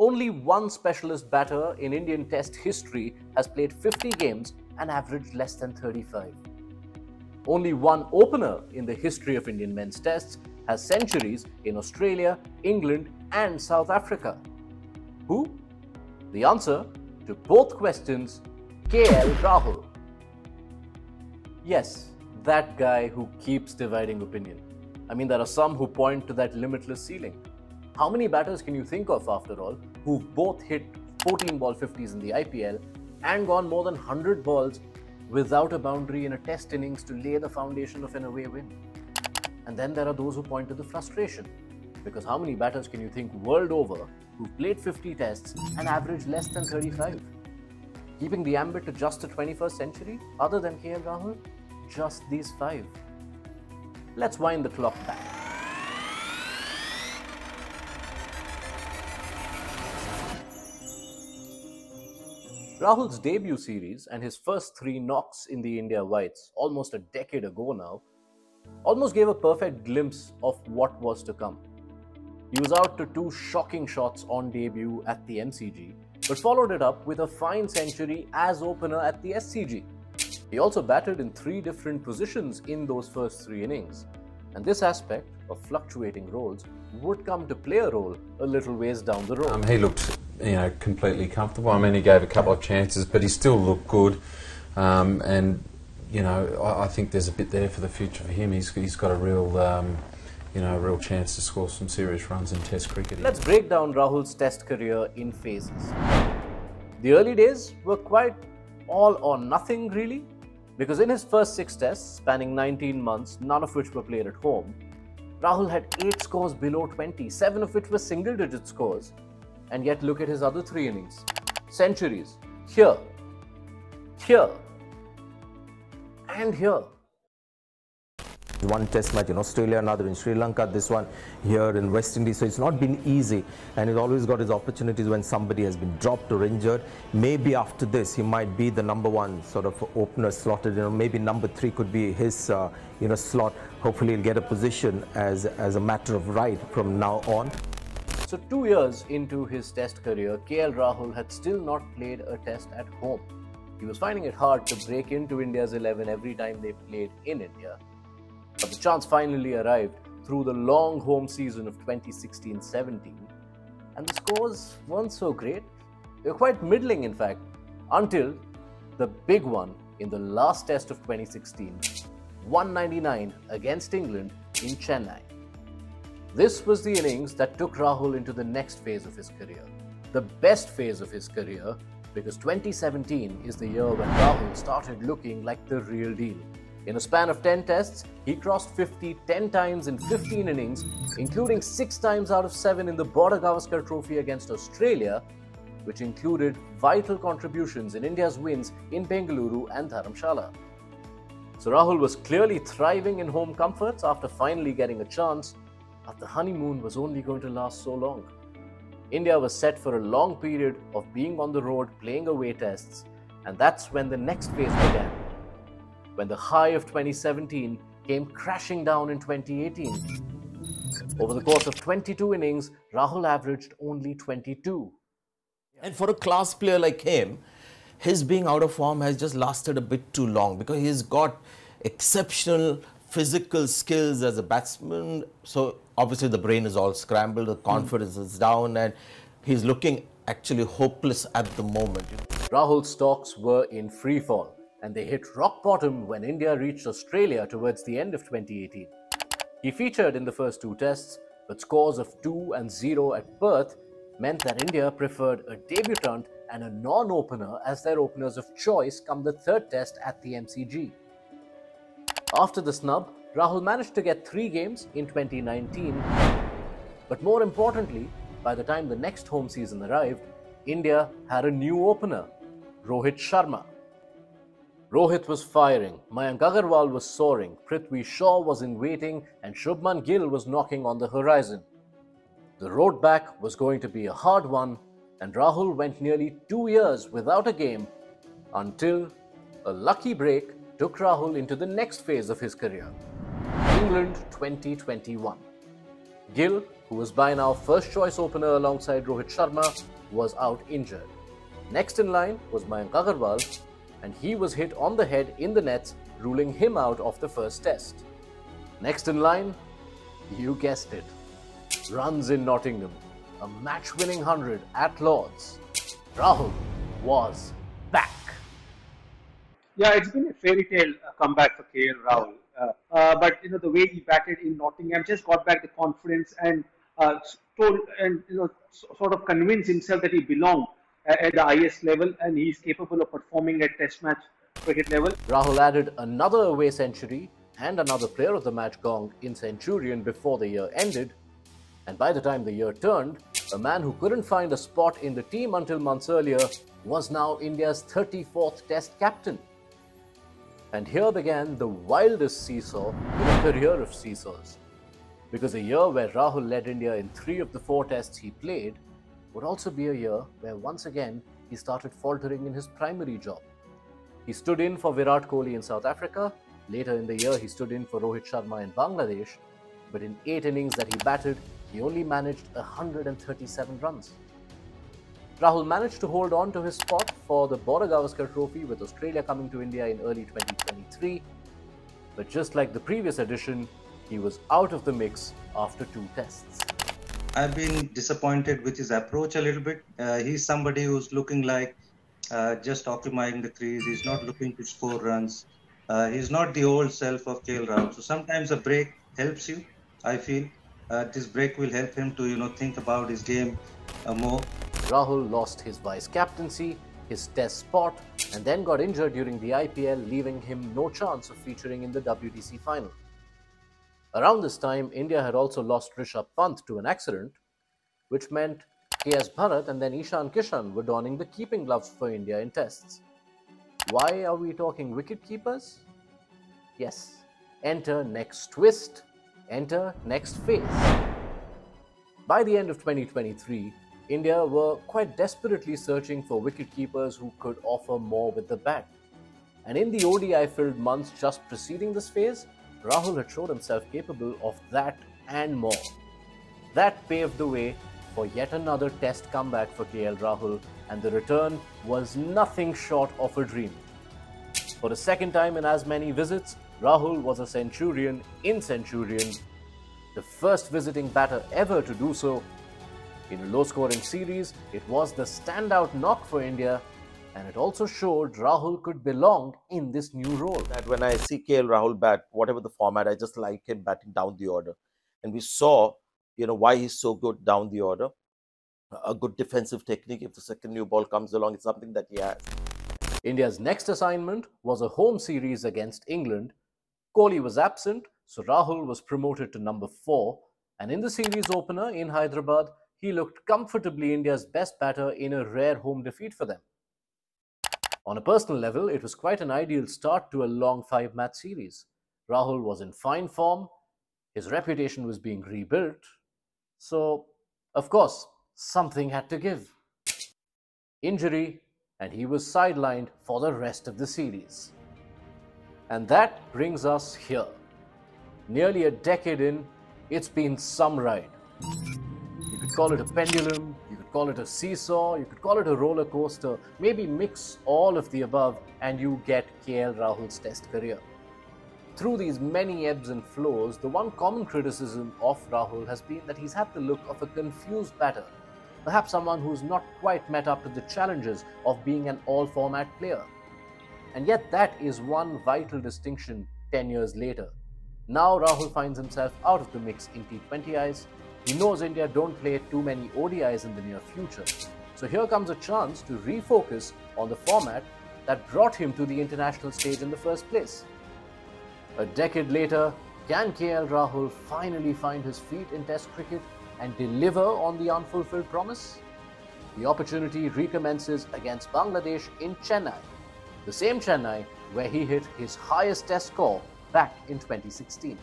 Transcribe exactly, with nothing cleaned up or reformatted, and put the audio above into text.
Only one specialist batter in Indian Test history has played fifty games and averaged less than thirty-five. Only one opener in the history of Indian men's tests has centuries in Australia, England and South Africa. Who? The answer to both questions, K L Rahul. Yes, that guy who keeps dividing opinion. I mean, there are some who point to that limitless ceiling. How many batters can you think of, after all, who've both hit fourteen ball fifties in the I P L and gone more than one hundred balls without a boundary in a test innings to lay the foundation of an away win? And then there are those who point to the frustration, because how many batters can you think world over who've played fifty tests and averaged less than thirty-five? Keeping the ambit to just the twenty-first century, other than K L Rahul? Just these five. Let's wind the clock back. Rahul's debut series and his first three knocks in the India Whites, almost a decade ago now, almost gave a perfect glimpse of what was to come. He was out to two shocking shots on debut at the M C G, but followed it up with a fine century as opener at the S C G. He also batted in three different positions in those first three innings, and this aspect of fluctuating roles would come to play a role a little ways down the road. Um, he looked, you know, completely comfortable. I mean, he gave a couple of chances, but he still looked good. Um, and, you know, I, I think there's a bit there for the future for him. He's, he's got a real, um, you know, a real chance to score some serious runs in Test cricket. Let's break down Rahul's Test career in phases. The early days were quite all or nothing, really, because in his first six tests, spanning nineteen months, none of which were played at home, Rahul had eight scores below twenty, seven of which were single-digit scores. And yet look at his other three innings. Centuries. Here. Here. And here. One test match in Australia, another in Sri Lanka, this one here in West Indies. So it's not been easy, and he's always got his opportunities when somebody has been dropped or injured. Maybe after this he might be the number one sort of opener slotted, you know, maybe number three could be his uh, you know, slot. Hopefully he'll get a position as, as a matter of right from now on. So two years into his test career, K L Rahul had still not played a test at home. He was finding it hard to break into India's eleven every time they played in India. But the chance finally arrived through the long home season of twenty sixteen seventeen, and the scores weren't so great. They were quite middling, in fact, until the big one in the last test of twenty sixteen, one ninety-nine against England in Chennai. This was the innings that took Rahul into the next phase of his career, the best phase of his career, because twenty seventeen is the year when Rahul started looking like the real deal. In a span of ten tests, he crossed fifty ten times in fifteen innings, including six times out of seven in the Border-Gavaskar Trophy against Australia, which included vital contributions in India's wins in Bengaluru and Dharamshala. So Rahul was clearly thriving in home comforts after finally getting a chance, but the honeymoon was only going to last so long. India was set for a long period of being on the road playing away tests, and that's when the next phase began. When the high of twenty seventeen came crashing down in twenty eighteen. Over the course of twenty-two innings, Rahul averaged only twenty-two. And for a class player like him, his being out of form has just lasted a bit too long, because he's got exceptional physical skills as a batsman. So obviously the brain is all scrambled, the confidence mm. is down, and he's looking actually hopeless at the moment. Rahul's stocks were in free fall, and they hit rock bottom when India reached Australia towards the end of twenty eighteen. He featured in the first two tests, but scores of two and zero at Perth meant that India preferred a debutant and a non-opener as their openers of choice come the third test at the M C G. After the snub, Rahul managed to get three games in twenty nineteen, but more importantly, by the time the next home season arrived, India had a new opener, Rohit Sharma. Rohit was firing, Mayank Agarwal was soaring, Prithvi Shaw was in waiting, and Shubman Gill was knocking on the horizon. The road back was going to be a hard one, and Rahul went nearly two years without a game until a lucky break took Rahul into the next phase of his career, England twenty twenty-one. Gill who was by now first choice opener alongside Rohit Sharma, was out injured. Next in line was Mayank Agarwal, and he was hit on the head in the nets, ruling him out of the first test. Next in line, you guessed it, runs in Nottingham, a match-winning hundred at Lords. Rahul was back. Yeah, it's been a fairy tale comeback for K L Rahul. Uh, uh, but you know, the way he batted in Nottingham, just got back the confidence and uh, told and you know sort of convinced himself that he belonged at the highest level and he's capable of performing at Test match cricket level. Rahul added another away century and another player of the match gong in Centurion before the year ended. And by the time the year turned, a man who couldn't find a spot in the team until months earlier was now India's thirty-fourth Test captain. And here began the wildest seesaw in a career of seesaws. Because a year where Rahul led India in three of the four tests he played would also be a year where once again he started faltering in his primary job. He stood in for Virat Kohli in South Africa. Later in the year, he stood in for Rohit Sharma in Bangladesh. But in eight innings that he batted, he only managed one hundred thirty-seven runs. Rahul managed to hold on to his spot for the Border-Gavaskar Trophy with Australia coming to India in early twenty twenty-three. But just like the previous edition, he was out of the mix after two tests. I've been disappointed with his approach a little bit. Uh, he's somebody who's looking like uh, just occupying the crease. He's not looking to score runs. Uh, he's not the old self of K L Rahul. So sometimes a break helps you, I feel. Uh, this break will help him to, you know, think about his game uh, more. Rahul lost his vice-captaincy, his test spot, and then got injured during the I P L, leaving him no chance of featuring in the W T C final. Around this time, India had also lost Rishabh Pant to an accident, which meant K S Bharat and then Ishan Kishan were donning the keeping gloves for India in tests. Why are we talking wicketkeepers? Yes, enter next twist, enter next phase. By the end of twenty twenty-three, India were quite desperately searching for wicketkeepers who could offer more with the bat. And in the O D I-filled months just preceding this phase, Rahul had showed himself capable of that and more. That paved the way for yet another test comeback for K L Rahul, and the return was nothing short of a dream. For the second time in as many visits, Rahul was a centurion in Centurion, the first visiting batter ever to do so. In a low-scoring series, it was the standout knock for India, and it also showed Rahul could belong in this new role. That when I see K L Rahul bat, whatever the format, I just like him batting down the order. And we saw, you know, why he's so good down the order. A good defensive technique, if the second new ball comes along, it's something that he has. India's next assignment was a home series against England. Kohli was absent, so Rahul was promoted to number four. And in the series opener in Hyderabad, he looked comfortably India's best batter in a rare home defeat for them. On a personal level, it was quite an ideal start to a long five-match series. Rahul was in fine form, his reputation was being rebuilt. So, of course, something had to give. Injury, and he was sidelined for the rest of the series. And that brings us here. Nearly a decade in, it's been some ride. You could call it a pendulum, call it a seesaw, you could call it a roller coaster, maybe mix all of the above and you get K L Rahul's test career. Through these many ebbs and flows, the one common criticism of Rahul has been that he's had the look of a confused batter, perhaps someone who's not quite met up to the challenges of being an all-format player. And yet that is one vital distinction ten years later. Now Rahul finds himself out of the mix in T twenty Is. He knows India don't play too many O D Is in the near future. So here comes a chance to refocus on the format that brought him to the international stage in the first place. A decade later, can K L Rahul finally find his feet in Test cricket and deliver on the unfulfilled promise? The opportunity recommences against Bangladesh in Chennai, the same Chennai where he hit his highest Test score back in twenty sixteen.